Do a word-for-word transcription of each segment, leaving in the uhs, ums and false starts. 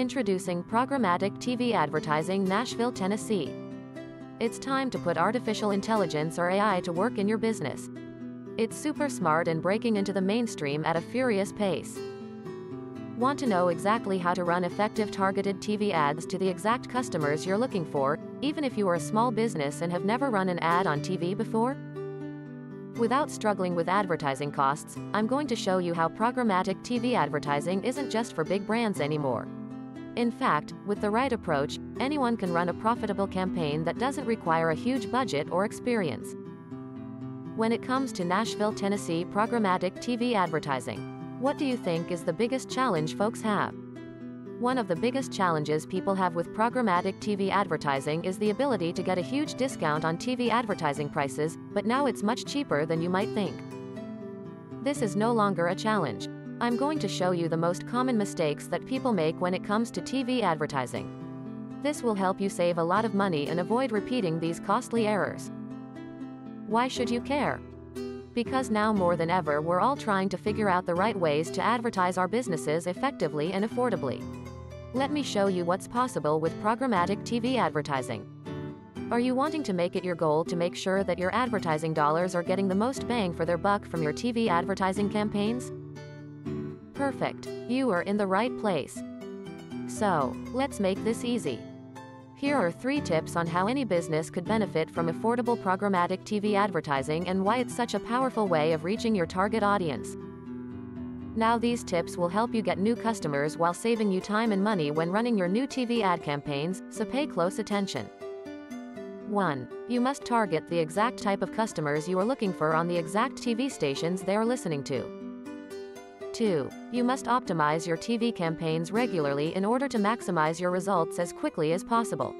Introducing Programmatic T V Advertising, Nashville, Tennessee. It's time to put artificial intelligence or A I to work in your business. It's super smart and breaking into the mainstream at a furious pace. Want to know exactly how to run effective targeted T V ads to the exact customers you're looking for, even if you are a small business and have never run an ad on T V before? Without struggling with advertising costs, I'm going to show you how programmatic T V advertising isn't just for big brands anymore. In fact, with the right approach, anyone can run a profitable campaign that doesn't require a huge budget or experience. When it comes to Nashville, Tennessee programmatic T V advertising, what do you think is the biggest challenge folks have? One of the biggest challenges people have with programmatic T V advertising is the ability to get a huge discount on T V advertising prices, but now it's much cheaper than you might think. This is no longer a challenge. I'm going to show you the most common mistakes that people make when it comes to T V advertising. This will help you save a lot of money and avoid repeating these costly errors. Why should you care? Because now more than ever we're all trying to figure out the right ways to advertise our businesses effectively and affordably. Let me show you what's possible with programmatic T V advertising. Are you wanting to make it your goal to make sure that your advertising dollars are getting the most bang for their buck from your T V advertising campaigns? Perfect. You are in the right place. So, let's make this easy. Here are three tips on how any business could benefit from affordable programmatic T V advertising and why it's such a powerful way of reaching your target audience. Now these tips will help you get new customers while saving you time and money when running your new T V ad campaigns, so pay close attention. one. You must target the exact type of customers you are looking for on the exact T V stations they are listening to. two. You must optimize your T V campaigns regularly in order to maximize your results as quickly as possible.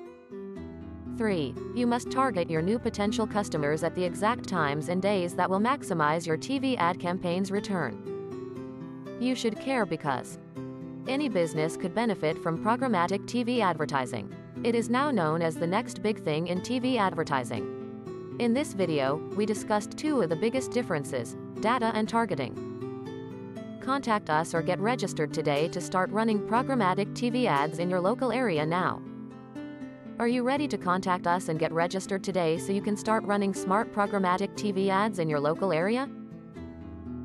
three. You must target your new potential customers at the exact times and days that will maximize your T V ad campaign's return. You should care because any business could benefit from programmatic T V advertising. It is now known as the next big thing in T V advertising. In this video, we discussed two of the biggest differences, data and targeting. Contact us or get registered today to start running programmatic T V ads in your local area now. Are you ready to contact us and get registered today so you can start running smart programmatic T V ads in your local area?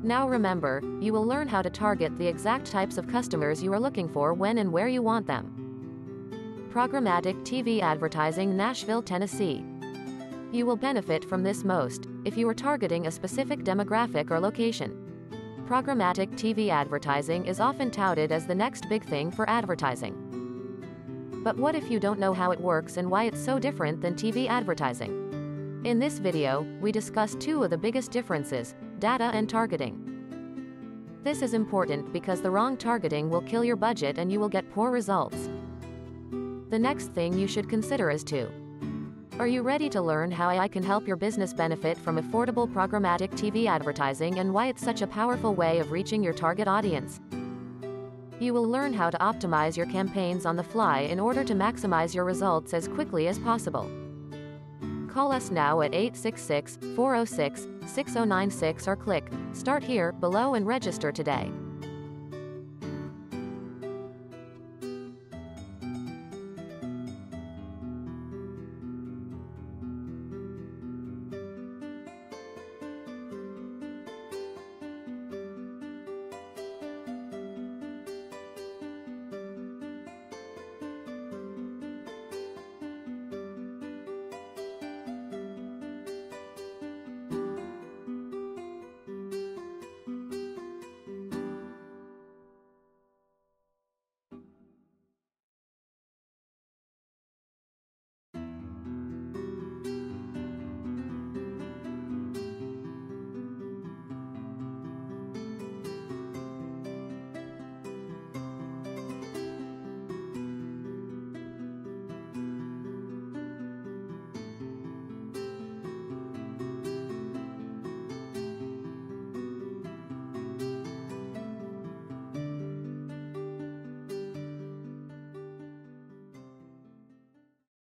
Now remember, you will learn how to target the exact types of customers you are looking for when and where you want them. Programmatic T V advertising, Nashville, Tennessee. You will benefit from this most if you are targeting a specific demographic or location. Programmatic T V advertising is often touted as the next big thing for advertising. But what if you don't know how it works and why it's so different than T V advertising? In this video, we discussed two of the biggest differences, data and targeting. This is important because the wrong targeting will kill your budget and you will get poor results. The next thing you should consider is to. Are you ready to learn how A I can help your business benefit from affordable programmatic T V advertising and why it's such a powerful way of reaching your target audience? You will learn how to optimize your campaigns on the fly in order to maximize your results as quickly as possible. Call us now at eight six six, four oh six, six oh nine six or click Start here below and register today.